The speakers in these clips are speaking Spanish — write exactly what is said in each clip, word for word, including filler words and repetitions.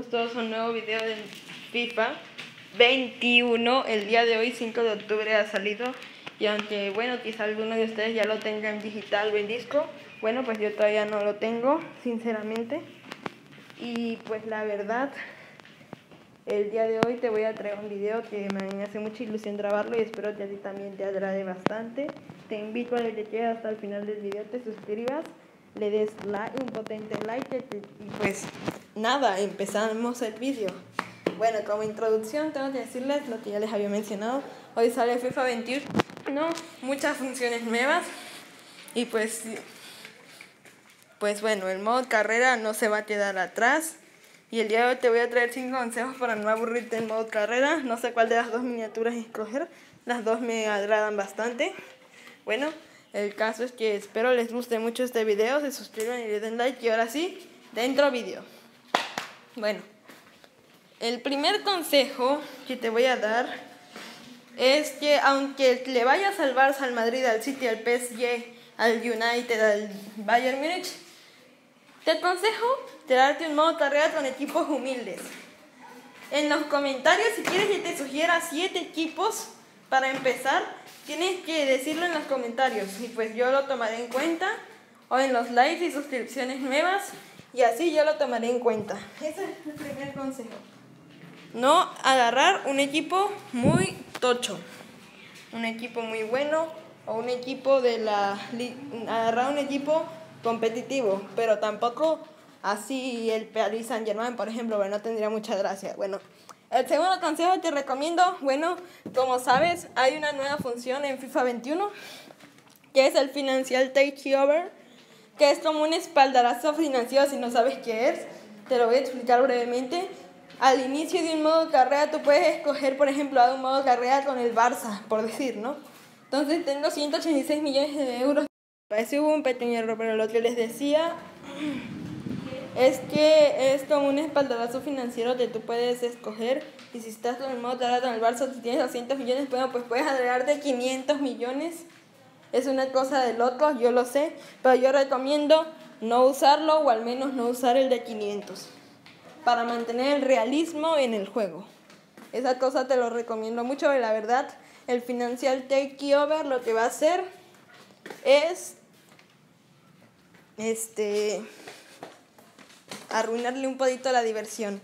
bienvenidos todos a un nuevo video de FIFA veintiuno. El día de hoy, cinco de octubre, ha salido. Y aunque, bueno, quizá alguno de ustedes ya lo tenga en digital o en disco, bueno, pues yo todavía no lo tengo, sinceramente. Y pues la verdad, el día de hoy te voy a traer un video que me hace mucha ilusión grabarlo y espero que a ti también te agrade bastante. Te invito a que quedes hasta el final del video, te suscribas, le des like, un potente like y pues nada, empezamos el vídeo. Bueno, como introducción tengo que decirles lo que ya les había mencionado. Hoy sale FIFA veintiuno, ¿no? Muchas funciones nuevas y pues pues bueno, el modo carrera no se va a quedar atrás. Y el día de hoy te voy a traer cinco consejos para no aburrirte en modo carrera. No sé cuál de las dos miniaturas escoger, las dos me agradan bastante. Bueno, el caso es que espero les guste mucho este video, se suscriban y le den like. Y ahora sí, dentro vídeo. Bueno, el primer consejo que te voy a dar es que aunque le vayas al Barça, al Madrid, al City, al P S G, al United, al Bayern Munich, te aconsejo crearte un modo carrera con equipos humildes. En los comentarios, si quieres que te sugiera siete equipos para empezar, tienes que decirlo en los comentarios y pues yo lo tomaré en cuenta, o en los likes y suscripciones nuevas, y así yo lo tomaré en cuenta. Ese es el primer consejo. No agarrar un equipo muy tocho, un equipo muy bueno o un equipo de la... agarrar un equipo competitivo, pero tampoco así el Paris Saint-Germain, por ejemplo, bueno, no tendría mucha gracia. Bueno, el segundo consejo que te recomiendo, bueno, como sabes, hay una nueva función en FIFA veintiuno, que es el Financial Takeover, que es como un espaldarazo financiero. Si no sabes qué es, te lo voy a explicar brevemente. Al inicio de un modo carrera, tú puedes escoger, por ejemplo, un modo carrera con el Barça, por decir, ¿no? Entonces, tengo ciento ochenta y seis millones de euros. Parece que hubo un pequeño error, pero lo que les decía es que es como un espaldarazo financiero que tú puedes escoger. Y si estás con el modo carrera con el Barça, si tienes doscientos millones, bueno, pues puedes agregarte quinientos millones. Es una cosa de locos, yo lo sé, pero yo recomiendo no usarlo, o al menos no usar el de quinientos, para mantener el realismo en el juego. Esa cosa te lo recomiendo mucho. Y la verdad, el Financial Takeover lo que va a hacer es Este... arruinarle un poquito la diversión.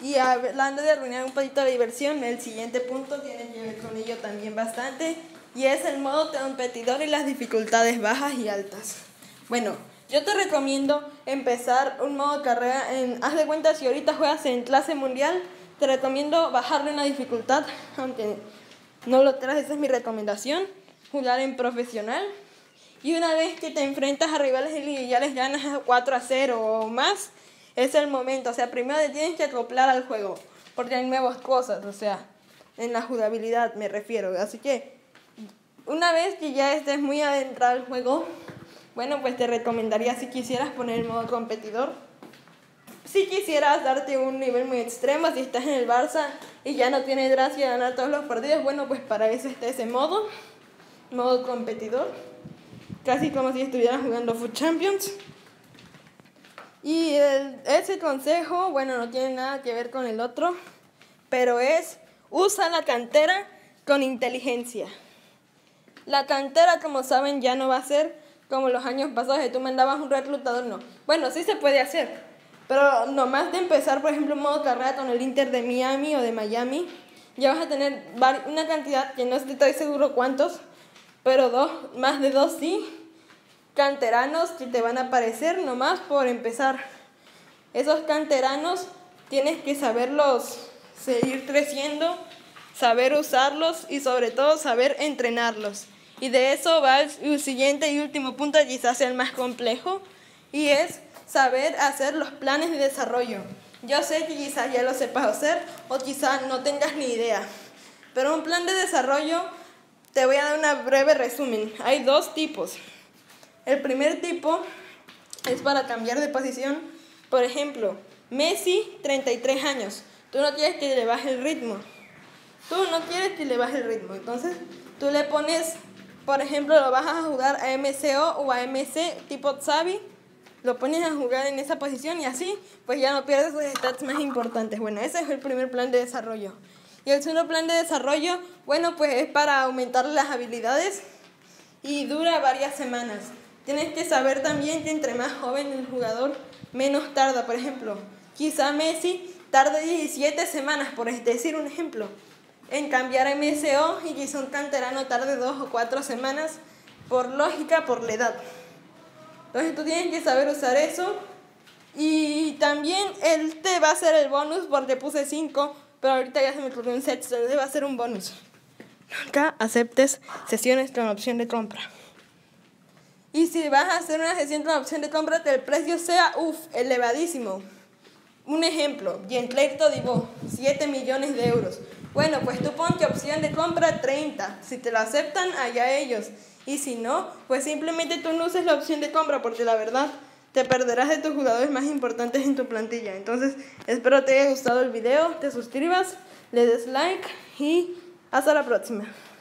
Y hablando de arruinar un poquito la diversión, el siguiente punto tiene que ver con ello también bastante, y es el modo competidor y las dificultades bajas y altas. Bueno, yo te recomiendo empezar un modo carrera en, haz de cuenta, si ahorita juegas en clase mundial, te recomiendo bajarle una dificultad, aunque no lo traes, esa es mi recomendación, jugar en profesional. Y una vez que te enfrentas a rivales y ya les ganas cuatro a cero o más, es el momento. O sea, primero te tienes que acoplar al juego, porque hay nuevas cosas, o sea, en la jugabilidad me refiero. Así que una vez que ya estés muy adentrado al juego, bueno, pues te recomendaría, si quisieras, poner el modo competidor. Si quisieras darte un nivel muy extremo, si estás en el Barça y ya no tienes gracia ganar todos los partidos, bueno, pues para eso está ese modo, modo competidor, casi como si estuvieras jugando Foot Champions. Y el, ese consejo, bueno, no tiene nada que ver con el otro, pero es, usa la cantera con inteligencia. La cantera, como saben, ya no va a ser como los años pasados, que tú mandabas un reclutador, no. Bueno, sí se puede hacer, pero nomás de empezar, por ejemplo, un modo carrera con el Inter de Miami o de Miami, ya vas a tener una cantidad, que no estoy seguro cuántos, pero dos, más de dos sí, canteranos que te van a aparecer nomás por empezar. Esos canteranos tienes que saberlos seguir creciendo, saber usarlos y sobre todo saber entrenarlos. Y de eso va el siguiente y último punto, quizás el más complejo, y es saber hacer los planes de desarrollo. Yo sé que quizás ya lo sepas hacer o quizás no tengas ni idea, pero un plan de desarrollo, te voy a dar un breve resumen. Hay dos tipos. El primer tipo es para cambiar de posición. Por ejemplo, Messi, treinta y tres años. Tú no quieres que le baje el ritmo. Tú no quieres que le baje el ritmo. Entonces, tú le pones, por ejemplo, lo bajas a jugar a M C O o a M C tipo Xavi. lo pones a jugar en esa posición y así pues ya no pierdes los stats más importantes. Bueno, ese es el primer plan de desarrollo. Y el segundo plan de desarrollo, bueno, pues es para aumentar las habilidades y dura varias semanas. Tienes que saber también que entre más joven el jugador, menos tarda. Por ejemplo, quizá Messi tarde diecisiete semanas, por decir un ejemplo, en cambiar a M S O, y quizá un canterano tarde dos o cuatro semanas, por lógica, por la edad. Entonces tú tienes que saber usar eso. Y también él te va a hacer el bonus, porque puse cinco, pero ahorita ya se me ocurrió un set, entonces va a ser un bonus. Nunca aceptes sesiones con opción de compra. Y si vas a hacer una sesión con opción de compra, que el precio sea, uff, elevadísimo. Un ejemplo, Ginter Todibo, siete millones de euros. Bueno, pues tú pon que opción de compra treinta. Si te la aceptan, allá ellos. Y si no, pues simplemente tú no uses la opción de compra, porque la verdad te perderás de tus jugadores más importantes en tu plantilla. Entonces, espero te haya gustado el video, te suscribas, le des like y hasta la próxima.